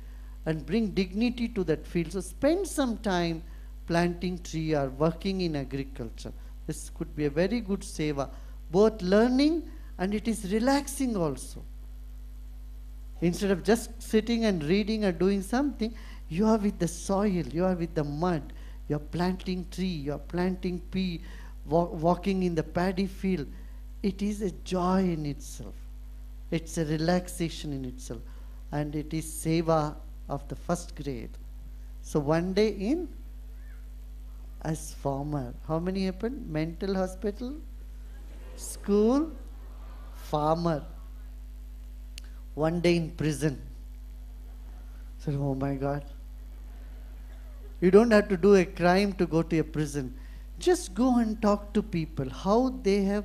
and bring dignity to that field. So spend some time planting tree or working in agriculture. This could be a very good seva, both learning and it is relaxing also. Instead of just sitting and reading or doing something, you are with the soil, you are with the mud. You are planting tree, you are planting pea, walking in the paddy field. It is a joy in itself. It's a relaxation in itself. And it is seva of the first grade. So one day in, as farmer, how many happened? Mental hospital, school, farmer. One day in prison. So, oh my God. You don't have to do a crime to go to a prison. Just go and talk to people, how they have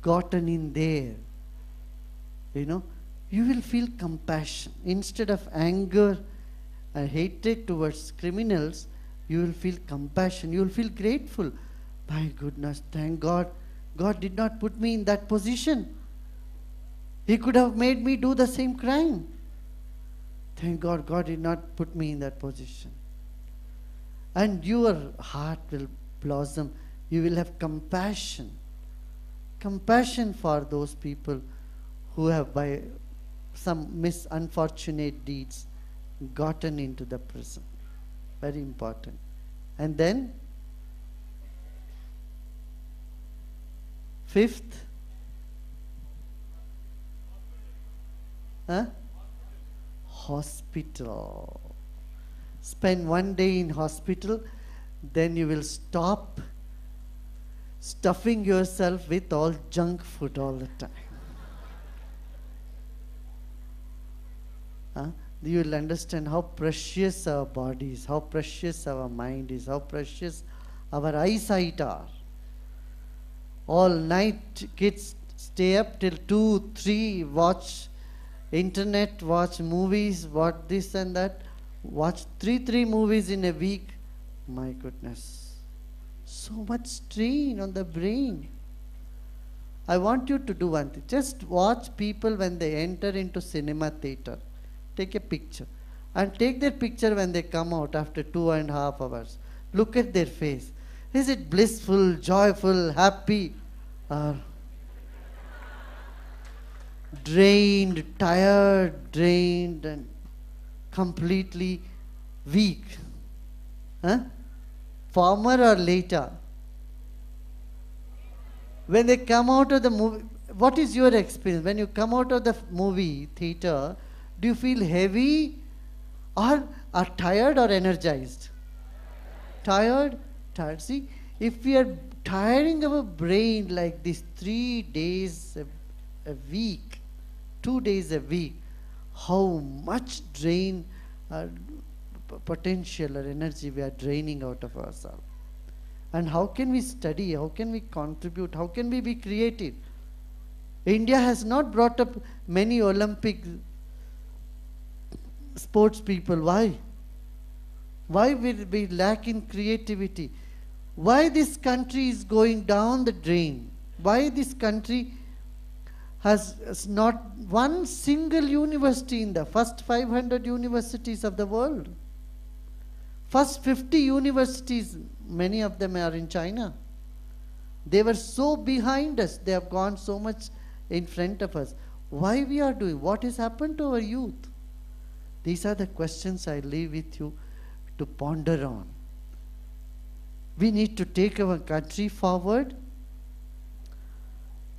gotten in there. You know, you will feel compassion. Instead of anger and hatred towards criminals, you will feel compassion. You will feel grateful. My goodness, thank God. God did not put me in that position. He could have made me do the same crime. Thank God, God did not put me in that position. And your heart will blossom. You will have compassion. Compassion for those people who have by some unfortunate deeds gotten into the prison. Very important. And then, fifth, huh? Hospital. Spend one day in hospital, then you will stop stuffing yourself with all junk food all the time. Huh? You will understand how precious our body is, how precious our mind is, how precious our eyesight are. All night kids stay up till 2, 3, watch internet, watch movies, watch this and that. Watch three movies in a week. My goodness. So much strain on the brain. I want you to do one thing. Just watch people when they enter into cinema theater. Take a picture. And take their picture when they come out after 2.5 hours. Look at their face. Is it blissful, joyful, happy, or drained, tired, drained, and completely weak? Huh? Former or later? When they come out of the movie, what is your experience? When you come out of the movie theater, do you feel heavy or are tired or energized? Tired? tired. See, if we are tiring our brain like this 3 days a week, 2 days a week, how much drain potential or energy we are draining out of ourselves. And how can we study? How can we contribute? How can we be creative? India has not brought up many Olympic sports people. Why? Why we lack in creativity? Why this country is going down the drain? Why this country has not one single university in the first 500 universities of the world? First 50 universities, many of them are in China. They were so behind us. They have gone so much in front of us. Why we are doing? What has happened to our youth? These are the questions I leave with you to ponder on. We need to take our country forward.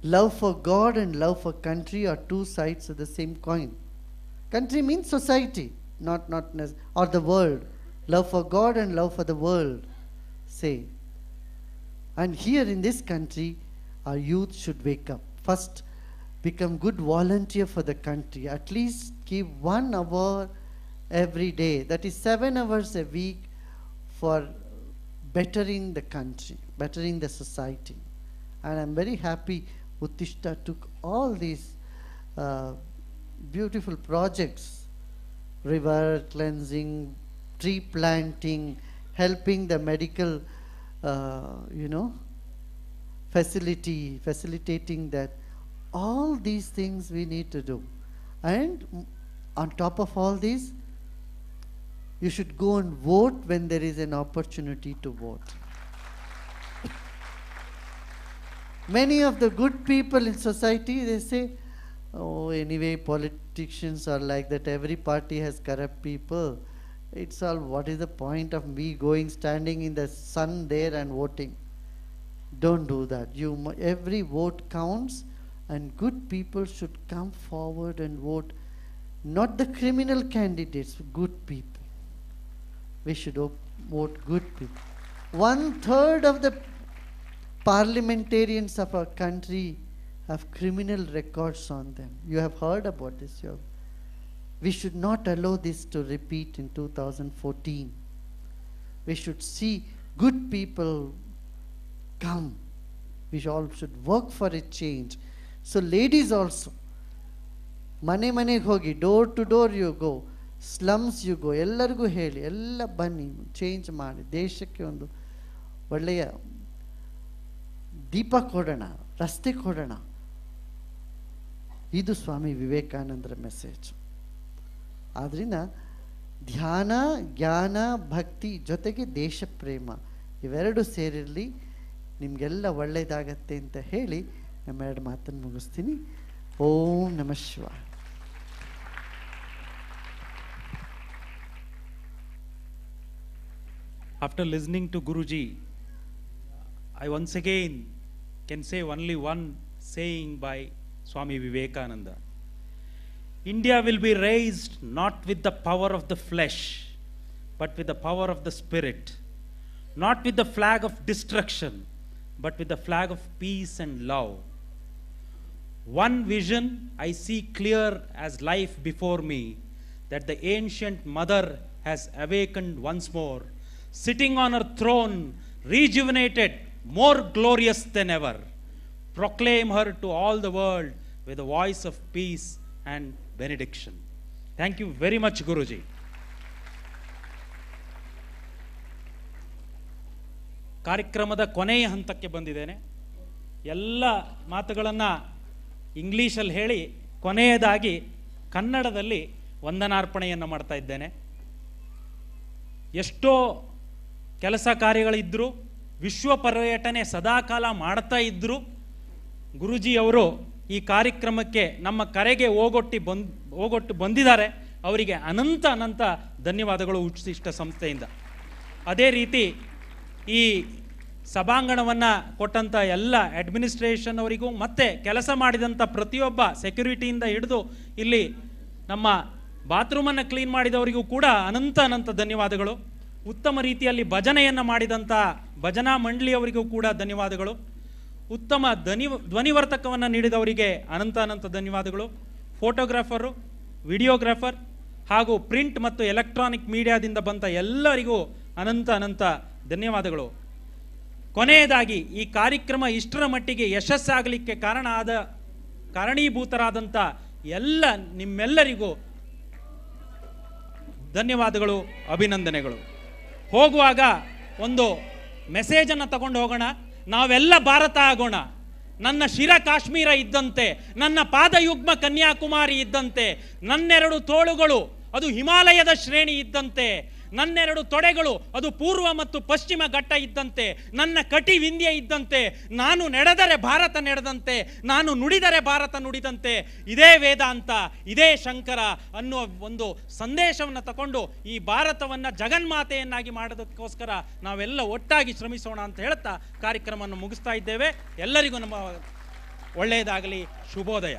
Love for God and love for country are two sides of the same coin. Country means society, or the world. Love for God and love for the world, say. And here in this country, our youth should wake up. First, become good volunteer for the country. At least give 1 hour every day. That is 7 hours a week for bettering the country, bettering the society. And I'm very happy Uthishta took all these beautiful projects, river cleansing, tree planting, helping the medical, facility, facilitating that. All these things we need to do. And on top of all these, you should go and vote when there is an opportunity to vote. Many of the good people in society, they say, oh, anyway, politicians are like that. Every party has corrupt people. It's all, what is the point of me going, standing in the sun there and voting? Don't do that. Every vote counts, and good people should come forward and vote. Not the criminal candidates, good people. We should vote good people. 1/3 of the parliamentarians of our country have criminal records on them. You have heard about this. We should not allow this to repeat in 2014. We should see good people come. We all should work for a change. So ladies also, mane hogi, door to door you go, slums you go, ellargu heli, ella bani, change maadi, deshakke ondu olleya deepa kodana, raste kodana. Idu Swami Vivekanandara message. Adrina ಧ್ಯಾನ ಜ್ಞಾನ ಭಕ್ತಿ ಜೊತೆಗೆ ದೇಶ ಪ್ರೇಮ ಇವೆರಡು ಸೇರಿರಲಿ, ನಿಮಗೆಲ್ಲ ಒಳ್ಳೆಯದಾಗತ್ತೆ ಅಂತ ಹೇಳಿ ನಮ್ಮೆರಡು ಮಾತನ್ನು ಮುಗಿಸ್ತೀನಿ. ಓಂ ನಮಃ ಶಿವಾಯ. After listening to Guruji, I once again can say only one saying by Swami Vivekananda. India will be raised not with the power of the flesh, but with the power of the spirit. Not with the flag of destruction, but with the flag of peace and love. One vision I see clear as life before me, that the ancient mother has awakened once more, sitting on her throne, rejuvenated, more glorious than ever. Proclaim her to all the world with a voice of peace and benediction. Thank you very much, Guruji. ಕಾರ್ಯಕ್ರಮದ ಕೊನೆಯ ಹಂತಕ್ಕೆ ಬಂದಿದ್ದೇನೆ. ಎಲ್ಲ ಮಾತುಗಳನ್ನು ಇಂಗ್ಲೀಷಲ್ಲಿ ಹೇಳಿ ಕೊನೆಯದಾಗಿ ಕನ್ನಡದಲ್ಲಿ ವಂದನಾರ್ಪಣೆಯನ್ನು ಮಾಡ್ತಾ ಇದ್ದೇನೆ. ಎಷ್ಟೋ ಕೆಲಸ ಕಾರ್ಯಗಳಿದ್ದರೂ, ವಿಶ್ವ ಪರ್ಯಟನೆ ಸದಾಕಾಲ ಮಾಡ್ತಾ ಇದ್ದರೂ, ಗುರುಜಿಯವರು ಈ ಕಾರ್ಯಕ್ರಮಕ್ಕೆ ನಮ್ಮ ಕರೆಗೆ ಓಗೊಟ್ಟು ಬಂದಿದ್ದಾರೆ. ಅವರಿಗೆ ಅನಂತ ಅನಂತ ಧನ್ಯವಾದಗಳು ಉತ್ಸಿಷ್ಟ ಸಂಸ್ಥೆಯಿಂದ. ಅದೇ ರೀತಿ ಈ ಸಭಾಂಗಣವನ್ನು ಕೊಟ್ಟಂಥ ಎಲ್ಲ ಅಡ್ಮಿನಿಸ್ಟ್ರೇಷನ್ ಅವರಿಗೂ, ಮತ್ತು ಕೆಲಸ ಮಾಡಿದಂಥ ಪ್ರತಿಯೊಬ್ಬ ಸೆಕ್ಯೂರಿಟಿಯಿಂದ ಹಿಡಿದು ಇಲ್ಲಿ ನಮ್ಮ ಬಾತ್ರೂಮನ್ನು ಕ್ಲೀನ್ ಮಾಡಿದವರಿಗೂ ಕೂಡ ಅನಂತ ಅನಂತ ಧನ್ಯವಾದಗಳು. ಉತ್ತಮ ರೀತಿಯಲ್ಲಿ ಭಜನೆಯನ್ನು ಮಾಡಿದಂಥ ಭಜನಾ ಮಂಡಳಿಯವರಿಗೂ ಕೂಡ ಧನ್ಯವಾದಗಳು. ಉತ್ತಮ ಧ್ವನಿವರ್ತಕವನ್ನು ನೀಡಿದವರಿಗೆ ಅನಂತ ಧನ್ಯವಾದಗಳು. ಫೋಟೋಗ್ರಾಫರು, ವಿಡಿಯೋಗ್ರಾಫರ್ ಹಾಗೂ ಪ್ರಿಂಟ್ ಮತ್ತು ಎಲೆಕ್ಟ್ರಾನಿಕ್ ಮೀಡಿಯಾದಿಂದ ಬಂದ ಎಲ್ಲರಿಗೂ ಅನಂತ ಧನ್ಯವಾದಗಳು. ಕೊನೆಯದಾಗಿ, ಈ ಕಾರ್ಯಕ್ರಮ ಇಷ್ಟರ ಮಟ್ಟಿಗೆ ಯಶಸ್ಸಾಗಲಿಕ್ಕೆ ಕಾರಣೀಭೂತರಾದಂಥ ಎಲ್ಲ ನಿಮ್ಮೆಲ್ಲರಿಗೂ ಧನ್ಯವಾದಗಳು, ಅಭಿನಂದನೆಗಳು. ಹೋಗುವಾಗ ಒಂದು ಮೆಸೇಜನ್ನು ತಗೊಂಡು ಹೋಗೋಣ. ನಾವೆಲ್ಲ ಭಾರತ ಆಗೋಣ. ನನ್ನ ಶಿರ ಕಾಶ್ಮೀರ ಇದ್ದಂತೆ, ನನ್ನ ಪಾದಯುಗ್ಮ ಕನ್ಯಾಕುಮಾರಿ ಇದ್ದಂತೆ, ನನ್ನೆರಡು ತೋಳುಗಳು ಅದು ಹಿಮಾಲಯದ ಶ್ರೇಣಿ ಇದ್ದಂತೆ, ನನ್ನೆರಡು ತೊಡೆಗಳು ಅದು ಪೂರ್ವ ಮತ್ತು ಪಶ್ಚಿಮ ಘಟ್ಟ ಇದ್ದಂತೆ, ನನ್ನ ಕಟಿವಿಂಧ್ಯ ಇದ್ದಂತೆ, ನಾನು ನಡೆದರೆ ಭಾರತ ನಡೆದಂತೆ, ನಾನು ನುಡಿದರೆ ಭಾರತ ನುಡಿದಂತೆ, ಇದೇ ವೇದಾಂತ, ಇದೇ ಶಂಕರ ಅನ್ನುವ ಒಂದು ಸಂದೇಶವನ್ನು ತಗೊಂಡು ಈ ಭಾರತವನ್ನು ಜಗನ್ಮಾತೆಯನ್ನಾಗಿ ಮಾಡೋದಕ್ಕೋಸ್ಕರ ನಾವೆಲ್ಲ ಒಟ್ಟಾಗಿ ಶ್ರಮಿಸೋಣ ಅಂತ ಹೇಳ್ತಾ ಕಾರ್ಯಕ್ರಮವನ್ನು ಮುಗಿಸ್ತಾ ಇದ್ದೇವೆ. ಎಲ್ಲರಿಗೂ ನಮ್ಮ ಒಳ್ಳೆಯದಾಗಲಿ. ಶುಭೋದಯ.